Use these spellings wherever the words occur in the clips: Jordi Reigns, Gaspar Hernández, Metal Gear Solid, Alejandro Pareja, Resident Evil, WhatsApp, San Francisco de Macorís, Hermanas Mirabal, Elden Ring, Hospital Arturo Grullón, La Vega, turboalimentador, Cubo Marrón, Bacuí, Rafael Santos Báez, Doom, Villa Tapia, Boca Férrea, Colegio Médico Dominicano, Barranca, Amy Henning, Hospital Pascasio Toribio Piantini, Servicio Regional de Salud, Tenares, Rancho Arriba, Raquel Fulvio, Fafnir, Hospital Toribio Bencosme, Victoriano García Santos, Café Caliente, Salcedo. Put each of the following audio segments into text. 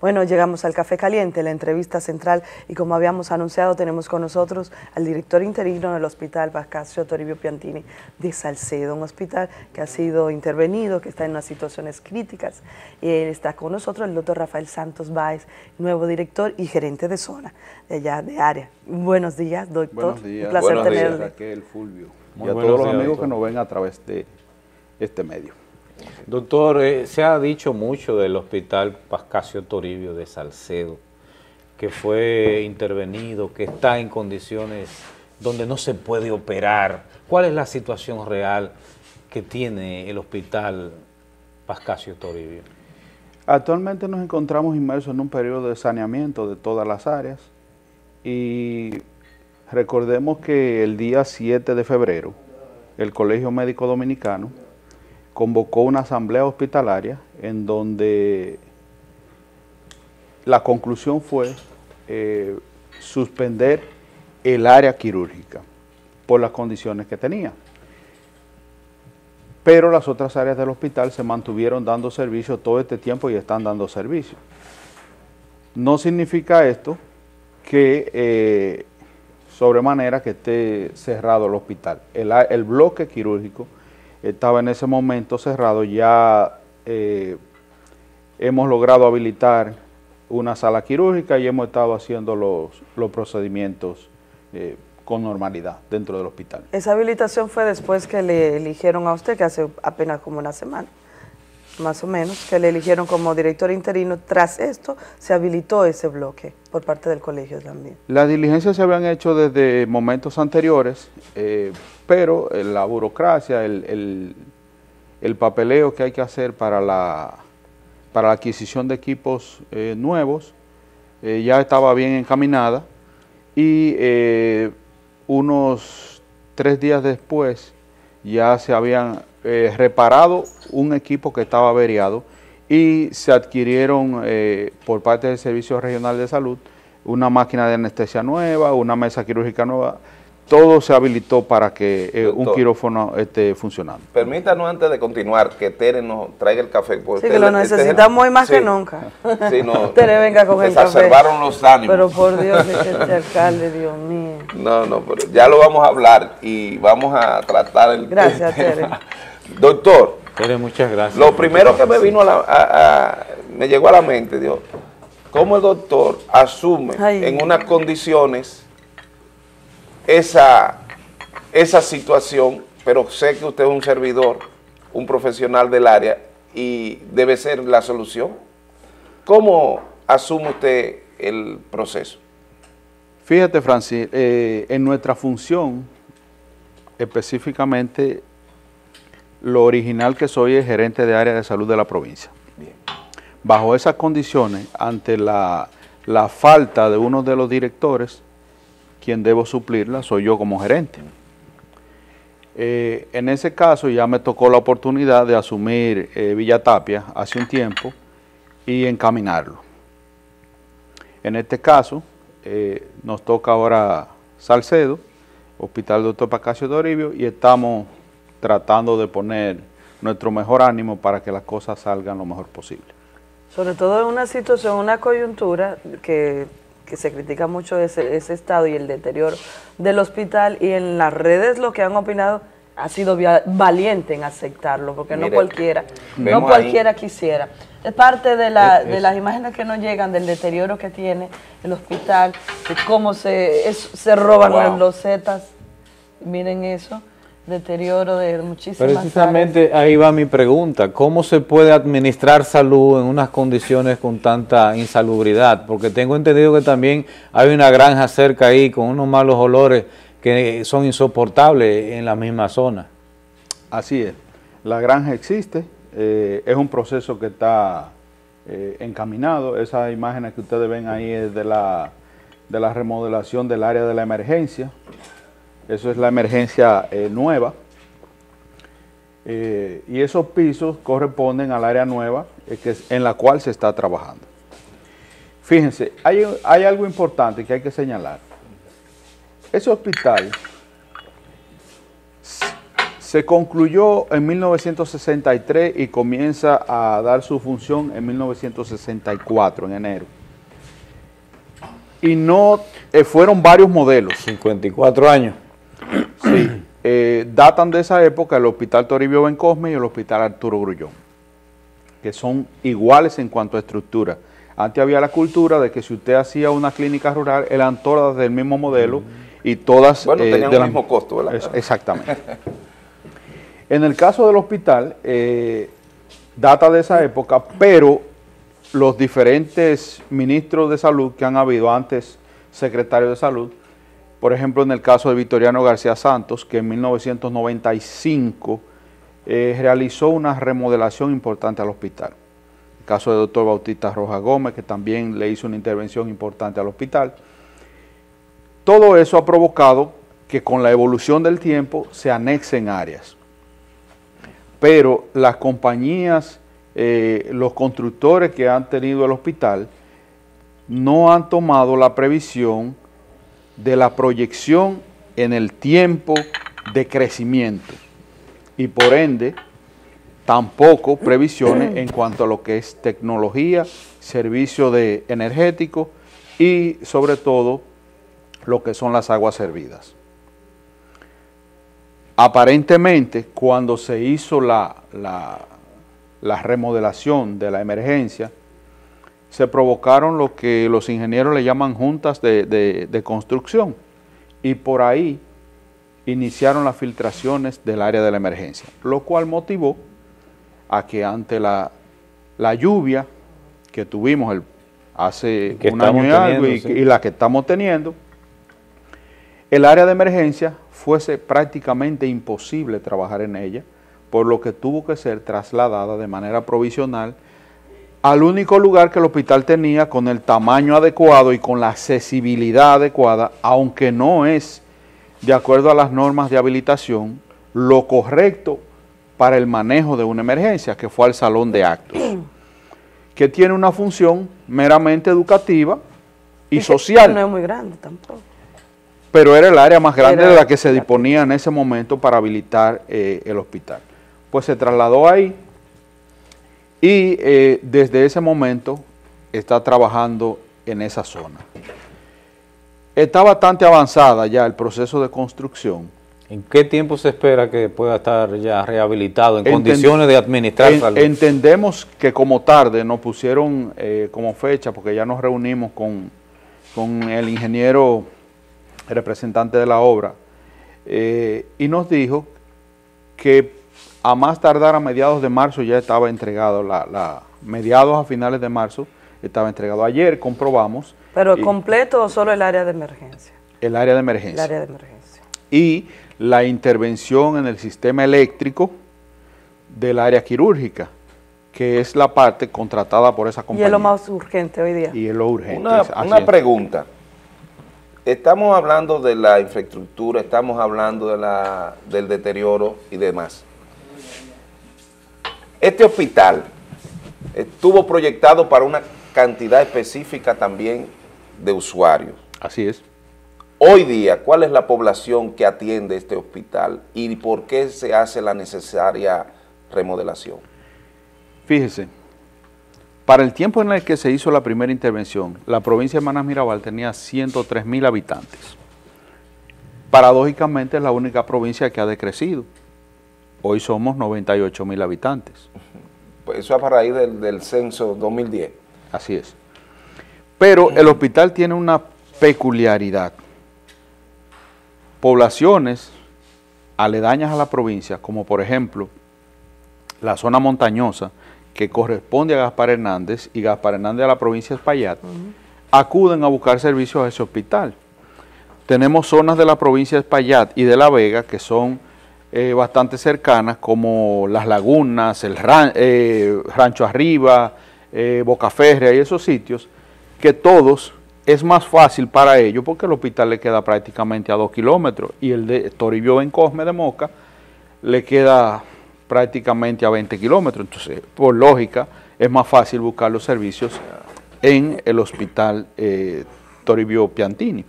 Bueno, llegamos al Café Caliente, la entrevista central, y como habíamos anunciado, tenemos con nosotros al director interino del Hospital Pascasio Toribio Piantini de Salcedo, un hospital que ha sido intervenido, que está en unas situaciones críticas. Está con nosotros el doctor Rafael Santos Báez, nuevo director y gerente de zona, de allá, de área. Buenos días, doctor. Buenos días. Un placer tenerle. Raquel Fulvio. Y a todos los amigos que nos ven a través de este medio. Doctor, se ha dicho mucho del Hospital Pascasio Toribio de Salcedo, que fue intervenido, que está en condiciones donde no se puede operar. ¿Cuál es la situación real que tiene el Hospital Pascasio Toribio? Actualmente nos encontramos inmersos en un periodo de saneamiento de todas las áreas, y recordemos que el día 7 de febrero el Colegio Médico Dominicano convocó una asamblea hospitalaria en donde la conclusión fue suspender el área quirúrgica por las condiciones que tenía. Pero las otras áreas del hospital se mantuvieron dando servicio todo este tiempo y están dando servicio. No significa esto que sobremanera que esté cerrado el hospital. El bloque quirúrgico estaba en ese momento cerrado. Ya hemos logrado habilitar una sala quirúrgica y hemos estado haciendo los procedimientos con normalidad dentro del hospital. Esa habilitación fue después que le eligieron a usted, que hace apenas como una semana, más o menos, que le eligieron como director interino. Tras esto se habilitó ese bloque por parte del colegio también. Las diligencias se habían hecho desde momentos anteriores, pero la burocracia, el papeleo que hay que hacer para la adquisición de equipos nuevos, ya estaba bien encaminada, y unos 3 días después ya se habían reparado un equipo que estaba averiado, y se adquirieron por parte del Servicio Regional de Salud una máquina de anestesia nueva, una mesa quirúrgica nueva. Todo se habilitó para que doctor, un quirófano esté funcionando. Permítanos, antes de continuar, que Tere nos traiga el café. Sí, que lo necesitamos hoy más que nunca. Sí, no, Tere, venga con el café. Exacerbaron los ánimos. Pero por Dios, este alcalde, Dios mío. No, no, pero ya lo vamos a hablar y vamos a tratar el Gracias, tema. Tere. Doctor. Tere, muchas gracias. Lo primero que me vino me llegó a la mente, Dios, cómo el doctor asume en unas condiciones esa situación, pero sé que usted es un servidor, un profesional del área, y debe ser la solución. ¿Cómo asume usted el proceso? Fíjate, Francis, en nuestra función, específicamente, lo original que soy es gerente de área de salud de la provincia. Bien. Bajo esas condiciones, ante la falta de uno de los directores, quien debo suplirla soy yo como gerente. En ese caso ya me tocó la oportunidad de asumir Villa Tapia hace un tiempo y encaminarlo. En este caso nos toca ahora Salcedo, Hospital Dr. Pascasio Toribio, y estamos tratando de poner nuestro mejor ánimo para que las cosas salgan lo mejor posible. Sobre todo en una situación, una coyuntura que se critica mucho ese estado y el deterioro del hospital, y en las redes lo que han opinado ha sido valiente en aceptarlo, porque mire, no cualquiera quisiera. Es parte de las imágenes que nos llegan del deterioro que tiene el hospital, de cómo se roban las losetas. Miren eso, deterioro de muchísimas precisamente áreas. Ahí va mi pregunta: ¿cómo se puede administrar salud en unas condiciones con tanta insalubridad? Porque tengo entendido que también hay una granja cerca ahí con unos malos olores que son insoportables en la misma zona. Así es, la granja existe, es un proceso que está encaminado. Esas imágenes que ustedes ven ahí es de la remodelación del área de la emergencia. Eso es la emergencia nueva, y esos pisos corresponden al área nueva en la cual se está trabajando. Fíjense, hay algo importante que hay que señalar. Ese hospital Se concluyó en 1963 y comienza a dar su función en 1964, en enero. Y no, fueron varios modelos. 54 años. Sí, datan de esa época el Hospital Toribio Bencosme y el Hospital Arturo Grullón, que son iguales en cuanto a estructura. Antes había la cultura de que si usted hacía una clínica rural, eran todas del mismo modelo y todas... Bueno, tenían el mismo costo, ¿verdad? Exactamente. En el caso del hospital, data de esa época, pero los diferentes ministros de salud que han habido antes, secretarios de salud, por ejemplo, en el caso de Victoriano García Santos, que en 1995 realizó una remodelación importante al hospital. El caso del doctor Bautista Rojas Gómez, que también le hizo una intervención importante al hospital. Todo eso ha provocado que con la evolución del tiempo se anexen áreas. Pero las compañías, los constructores que han tenido el hospital, no han tomado la previsión de la proyección en el tiempo de crecimiento y por ende tampoco previsiones en cuanto a lo que es tecnología, servicio de energético y sobre todo lo que son las aguas servidas. Aparentemente, cuando se hizo la remodelación de la emergencia, se provocaron lo que los ingenieros le llaman juntas de construcción, y por ahí iniciaron las filtraciones del área de la emergencia, lo cual motivó a que ante la lluvia que tuvimos hace un año y algo, y la que estamos teniendo, el área de emergencia fuese prácticamente imposible trabajar en ella, por lo que tuvo que ser trasladada de manera provisional al único lugar que el hospital tenía con el tamaño adecuado y con la accesibilidad adecuada, aunque no es, de acuerdo a las normas de habilitación, lo correcto para el manejo de una emergencia, que fue al salón de actos, que tiene una función meramente educativa y social. No es muy grande tampoco. Pero era el área más grande de la que se disponía en ese momento para habilitar el hospital. Pues se trasladó ahí y desde ese momento está trabajando en esa zona. Está bastante avanzada ya el proceso de construcción. ¿En qué tiempo se espera que pueda estar ya rehabilitado, en condiciones de administrar salud? Entendemos que como tarde nos pusieron como fecha, porque ya nos reunimos con el ingeniero representante de la obra, y nos dijo que a más tardar a mediados de marzo ya estaba entregado, mediados a finales de marzo estaba entregado. Ayer comprobamos. ¿Pero completo o solo el área de emergencia? El área de emergencia. El área de emergencia. Y la intervención en el sistema eléctrico del área quirúrgica, que es la parte contratada por esa compañía. Y es lo más urgente hoy día. Y es lo urgente. Una pregunta. Estamos hablando de la infraestructura, estamos hablando de del deterioro y demás. Este hospital estuvo proyectado para una cantidad específica también de usuarios. Así es. Hoy día, ¿cuál es la población que atiende este hospital y por qué se hace la necesaria remodelación? Fíjese, para el tiempo en el que se hizo la primera intervención, la provincia de Hermanas Mirabal tenía 103.000 habitantes. Paradójicamente es la única provincia que ha decrecido. Hoy somos 98.000 habitantes. Pues eso es a raíz del censo 2010. Así es. Pero el hospital tiene una peculiaridad. Poblaciones aledañas a la provincia, como por ejemplo la zona montañosa, que corresponde a Gaspar Hernández y Gaspar Hernández a la provincia de Espaillat, acuden a buscar servicios a ese hospital. Tenemos zonas de la provincia de Espaillat y de La Vega que son bastante cercanas, como Las Lagunas, Rancho Arriba, Boca Férrea y esos sitios, que todos es más fácil para ellos porque el hospital le queda prácticamente a 2 kilómetros y el de Toribio Bencosme de Moca le queda prácticamente a 20 kilómetros. Entonces, por lógica, es más fácil buscar los servicios en el hospital Toribio Piantini.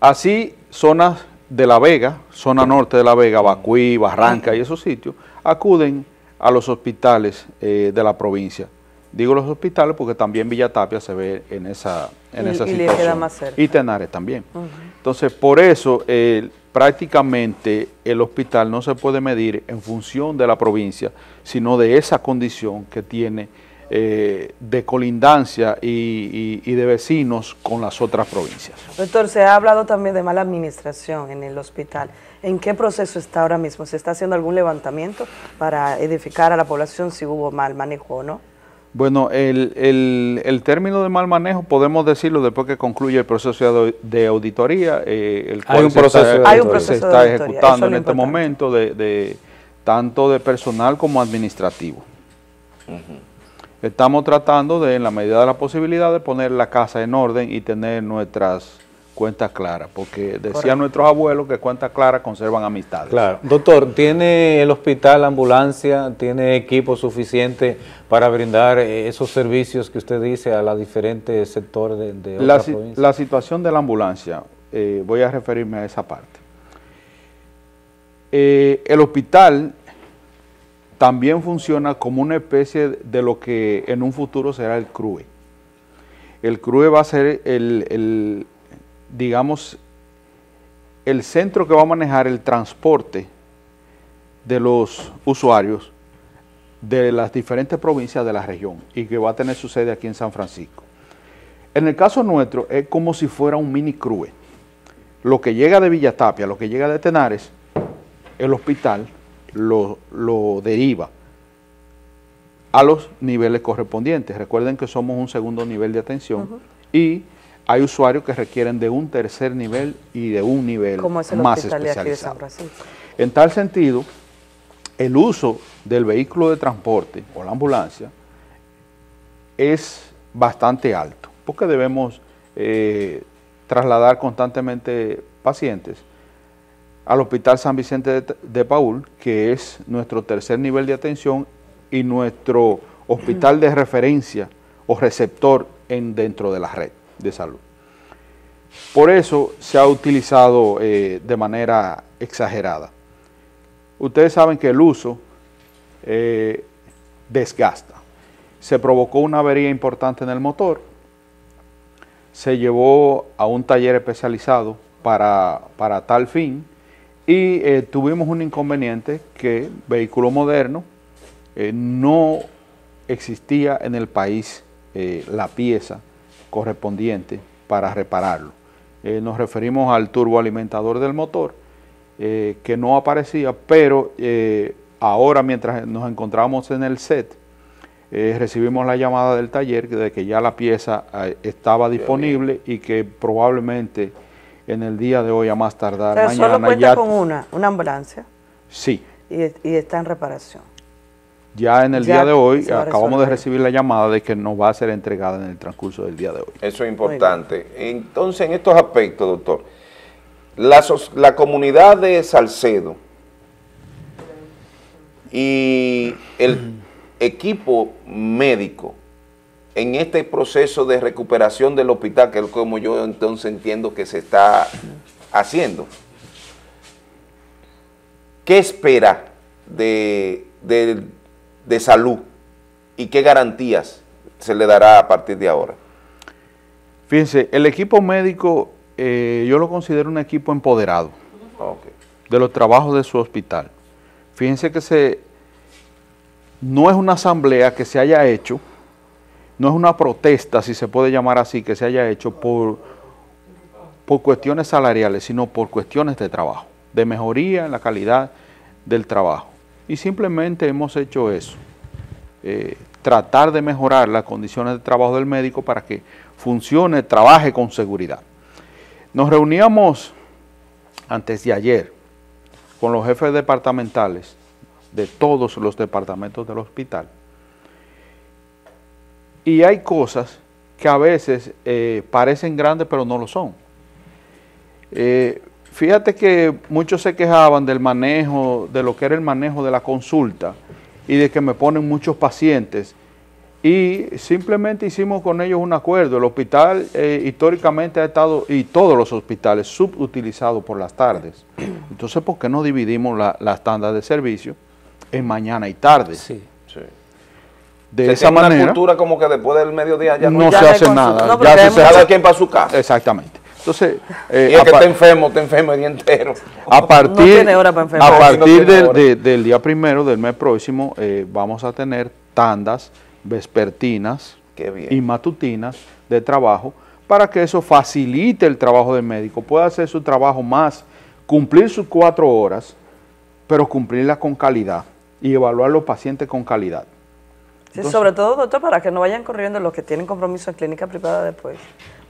Así, zonas de La Vega, zona norte de La Vega, Bacuí, Barranca y esos sitios, acuden a los hospitales de la provincia. Digo los hospitales porque también Villa Tapia se ve en esa situación. Le queda más cerca. Y Tenares también. Entonces, por eso prácticamente el hospital no se puede medir en función de la provincia, sino de esa condición que tiene de colindancia y de vecinos con las otras provincias. Doctor, se ha hablado también de mala administración en el hospital. ¿En qué proceso está ahora mismo? ¿Se está haciendo algún levantamiento para edificar a la población si hubo mal manejo o no? Bueno, el término de mal manejo podemos decirlo después que concluye el proceso de auditoría. El cual se está ejecutando en este momento de tanto de personal como administrativo. Estamos tratando de, en la medida de la posibilidad, de poner la casa en orden y tener nuestras cuentas claras, porque decían nuestros abuelos que cuentas claras conservan amistades. Claro. Doctor, ¿tiene el hospital ambulancia, tiene equipo suficiente para brindar esos servicios que usted dice a los diferentes sectores de la provincia? La situación de la ambulancia, voy a referirme a esa parte. El hospital también funciona como una especie de lo que en un futuro será el CRUE. El CRUE va a ser digamos, el centro que va a manejar el transporte de los usuarios de las diferentes provincias de la región y que va a tener su sede aquí en San Francisco. En el caso nuestro es como si fuera un mini CRUE. Lo que llega de Villa Tapia, lo que llega de Tenares, el hospital lo deriva a los niveles correspondientes. Recuerden que somos un segundo nivel de atención y hay usuarios que requieren de un tercer nivel y de un nivel más especializado. En tal sentido, el uso del vehículo de transporte o la ambulancia es bastante alto, porque debemos trasladar constantemente pacientes al Hospital San Vicente de Paúl, que es nuestro tercer nivel de atención y nuestro hospital de referencia o receptor dentro de la red de salud. Por eso se ha utilizado de manera exagerada. Ustedes saben que el uso desgasta. Se provocó una avería importante en el motor, se llevó a un taller especializado para tal fin y tuvimos un inconveniente que vehículo moderno no existía en el país la pieza correspondiente para repararlo. Nos referimos al turboalimentador del motor que no aparecía, pero ahora mientras nos encontramos en el set recibimos la llamada del taller de que ya la pieza estaba disponible y que probablemente en el día de hoy a más tardar mañana. ¿Solo cuenta con una ambulancia? Sí. Y está en reparación. Ya en el día de hoy, acabamos de recibir la llamada de que nos va a ser entregada en el transcurso del día de hoy. Eso es importante. Entonces, en estos aspectos, doctor, la comunidad de Salcedo y el equipo médico en este proceso de recuperación del hospital, que es como yo entonces entiendo que se está haciendo, ¿qué espera de salud y qué garantías se le dará a partir de ahora? Fíjense, el equipo médico yo lo considero un equipo empoderado de los trabajos de su hospital. Fíjense que no es una asamblea que se haya hecho, no es una protesta, si se puede llamar así, que se haya hecho por cuestiones salariales, sino por cuestiones de trabajo, de mejoría en la calidad del trabajo. Y simplemente hemos hecho eso, tratar de mejorar las condiciones de trabajo del médico para que funcione, trabaje con seguridad. Nos reuníamos antes de ayer con los jefes departamentales de todos los departamentos del hospital. Y hay cosas que a veces parecen grandes pero no lo son. Fíjate que muchos se quejaban del manejo, de lo que era el manejo de la consulta y de que me ponen muchos pacientes y simplemente hicimos con ellos un acuerdo. El hospital históricamente ha estado, y todos los hospitales, subutilizados por las tardes. Entonces, ¿por qué no dividimos las tandas de servicio en mañana y tarde? Sí. Sí. De esa manera, una cultura como que después del mediodía ya no se hace nada. No, ya se sabe quién va a su casa. Exactamente. Entonces, y es que está enfermo el día entero. A partir, no tiene hora para enfermar, a partir del día primero del mes próximo, vamos a tener tandas vespertinas y matutinas de trabajo, para que eso facilite el trabajo del médico, pueda hacer su trabajo más, cumplir sus 4 horas, pero cumplirlas con calidad y evaluar los pacientes con calidad. Sí, entonces, sobre todo, doctor, para que no vayan corriendo los que tienen compromiso en clínica privada después.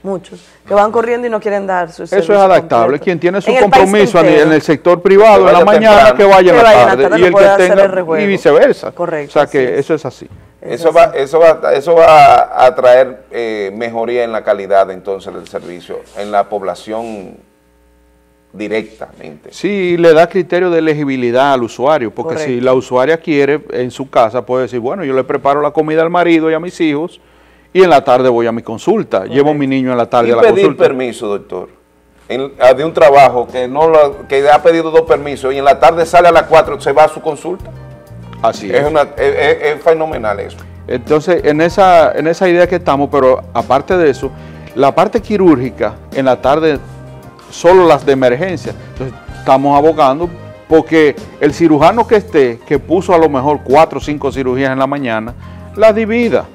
Muchos que van corriendo y no quieren dar su servicio. Eso es adaptable. Completo. Quien tiene su compromiso en el sector privado en la mañana, temprano, que vaya en la tarde, y el que tenga, y viceversa. Correcto. O sea que eso es así. Eso va a traer mejoría en la calidad entonces del servicio en la población directamente. Sí, le da criterio de elegibilidad al usuario, porque correcto, si la usuaria quiere en su casa puede decir, bueno, yo le preparo la comida al marido y a mis hijos, y en la tarde voy a mi consulta, correcto, llevo a mi niño en la tarde a la consulta. Y pedir permiso, doctor, de un trabajo que ha pedido 2 permisos y en la tarde sale a las 4, se va a su consulta. Así es. Es fenomenal eso. Entonces, en esa idea que estamos, pero aparte de eso, la parte quirúrgica en la tarde, solo las de emergencia. Entonces, estamos abogando porque el cirujano que esté, que puso a lo mejor 4 o 5 cirugías en la mañana, las divida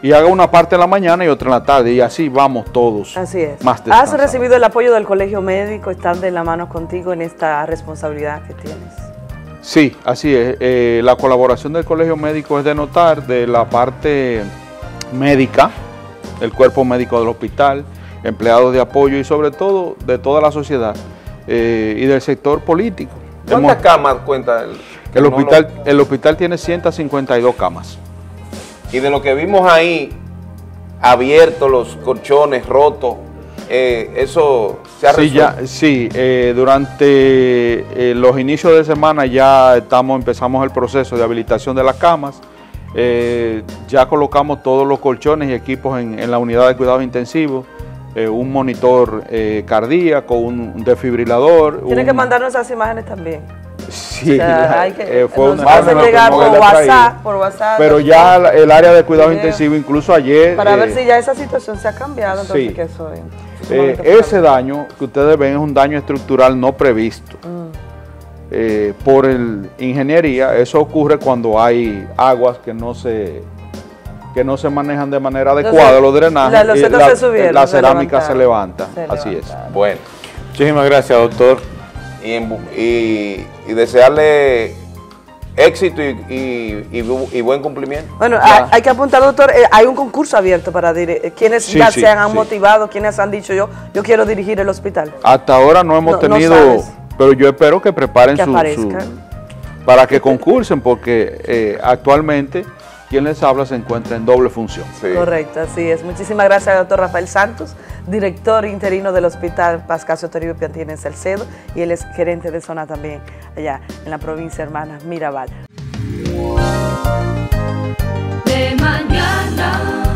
y haga una parte en la mañana y otra en la tarde, y así vamos todos. Así es. Más ¿has recibido el apoyo del Colegio Médico? ¿Están de la mano contigo en esta responsabilidad que tienes? Sí, así es. La colaboración del Colegio Médico es de notar, de la parte médica, el cuerpo médico del hospital, empleados de apoyo y sobre todo de toda la sociedad y del sector político. ¿Cuántas camas cuenta el hospital? Tiene 152 camas. Y de lo que vimos ahí, abiertos los colchones, rotos, ¿eso se ha resuelto? Sí, durante los inicios de semana ya empezamos el proceso de habilitación de las camas. Ya colocamos todos los colchones y equipos en la unidad de cuidados intensivos. Un monitor cardíaco, un desfibrilador. Tienen que mandarnos esas imágenes también. Sí, o sea, fue una imagen por WhatsApp. Pero ya el área de cuidado intensivo, incluso ayer. Para ver si ya esa situación se ha cambiado. Entonces, sí, ese daño que ustedes ven es un daño estructural no previsto. Por ingeniería, eso ocurre cuando hay aguas que no se manejan de manera adecuada, los drenajes, la cerámica se levanta, así es. Bueno, muchísimas gracias, doctor, y desearle éxito y buen cumplimiento. Bueno, hay que apuntar, doctor, hay un concurso abierto para quienes se han motivado, quienes han dicho yo quiero dirigir el hospital. Hasta ahora no hemos tenido, pero yo espero que preparen para que concursen, porque actualmente quien les habla se encuentra en doble función. Sí. Correcto, así es. Muchísimas gracias, doctor Rafael Santos, director interino del Hospital Pascasio Toribio Piantini en Salcedo, y él es gerente de zona también allá en la provincia Hermanas Mirabal. De mañana.